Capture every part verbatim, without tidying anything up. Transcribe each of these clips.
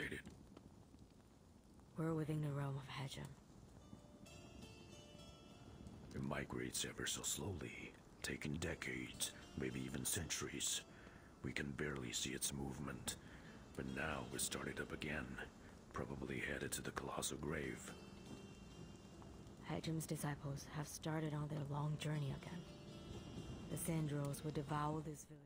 located? We're within the realm of Hegem. It migrates ever so slowly, taking decades, maybe even centuries. We can barely see its movement, but now it started up again, probably headed to the Colossal Grave. Hegem's disciples have started on their long journey again. The Sandros will devour this village.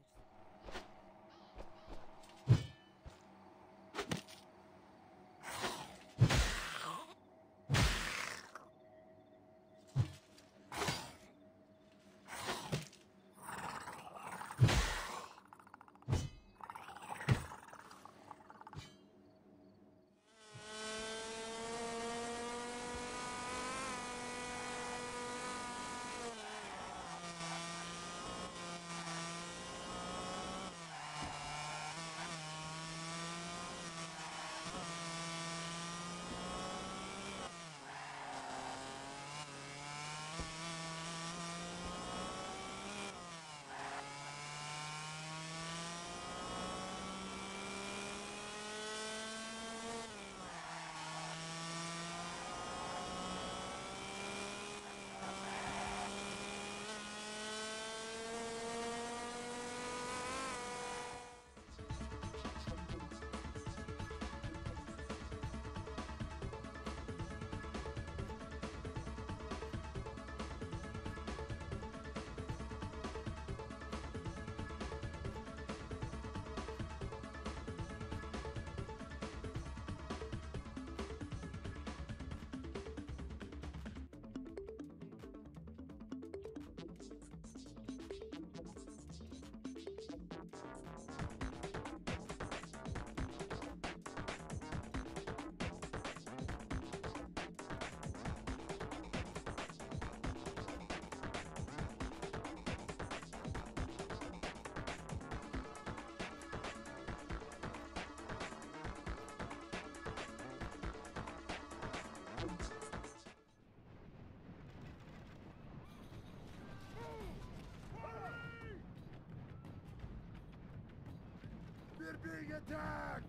We're being attacked!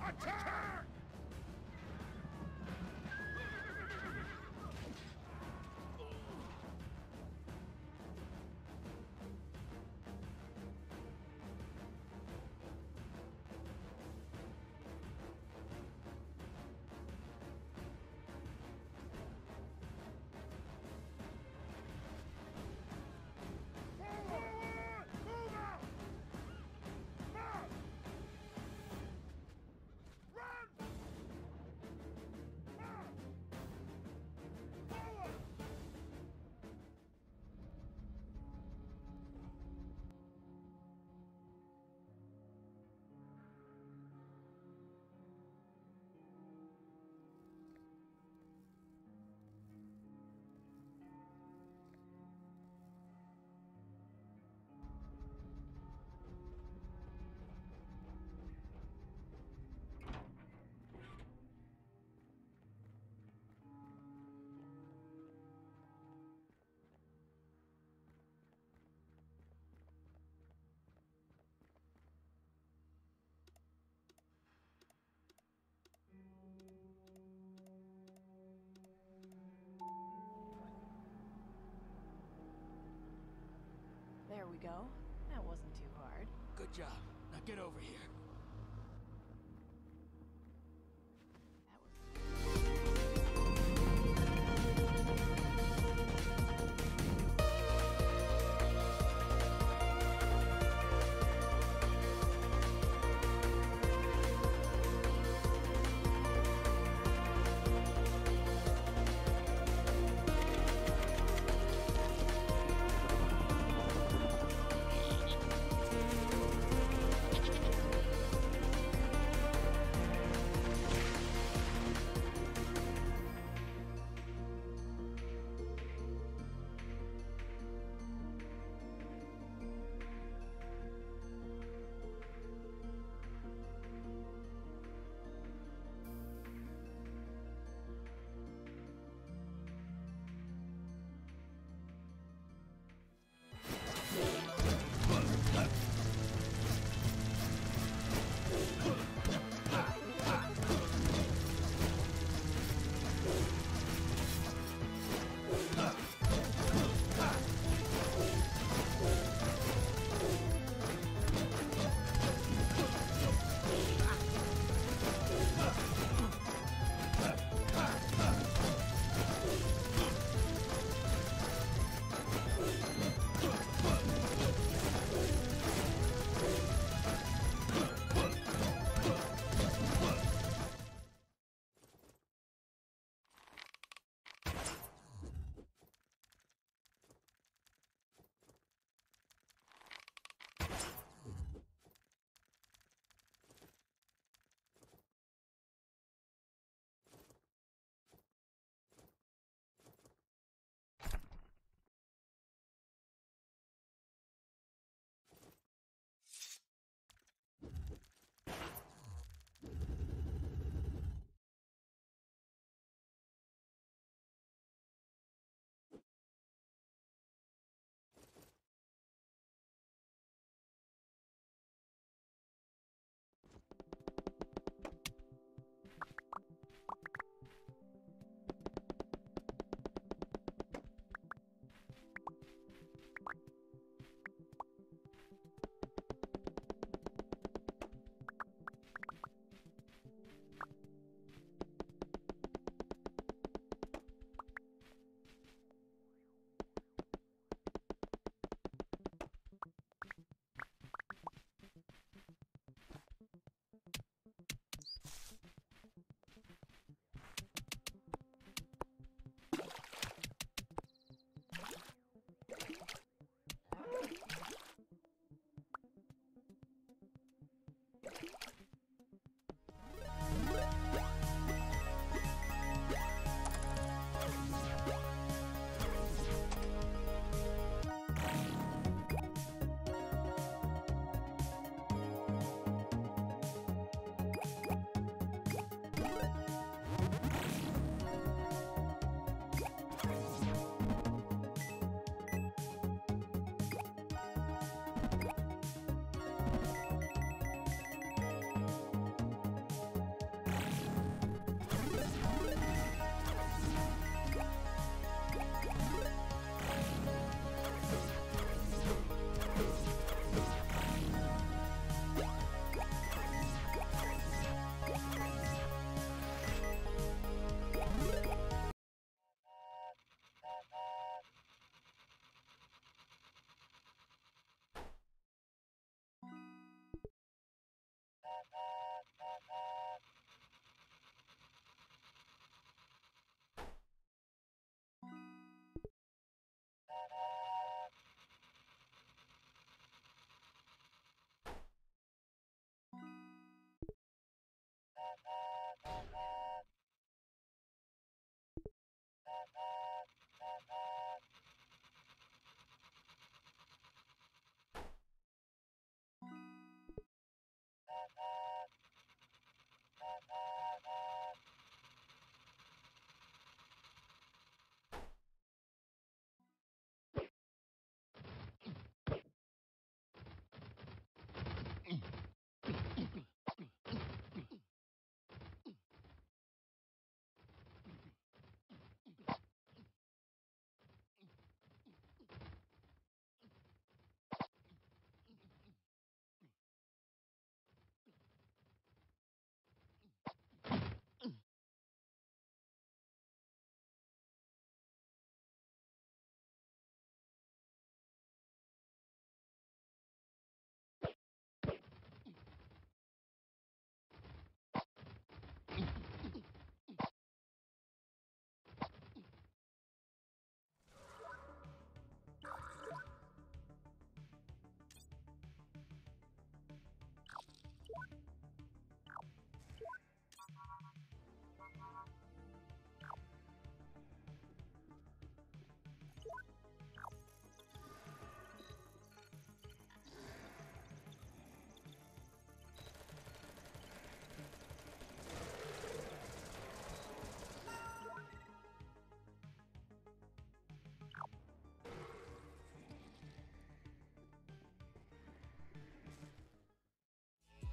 Attack! There we go. That wasn't too hard. Good job. Now get over here.